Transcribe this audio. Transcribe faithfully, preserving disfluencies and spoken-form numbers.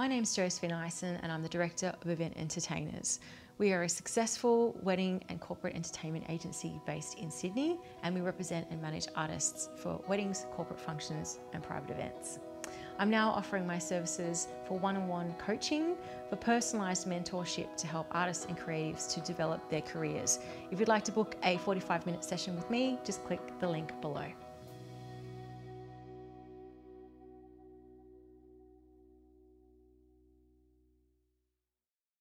My name's Josephine Ison and I'm the Director of Event Entertainers. We are a successful wedding and corporate entertainment agency based in Sydney, and we represent and manage artists for weddings, corporate functions and private events. I'm now offering my services for one-on-one coaching, for personalised mentorship to help artists and creatives to develop their careers. If you'd like to book a forty-five minute session with me, just click the link below.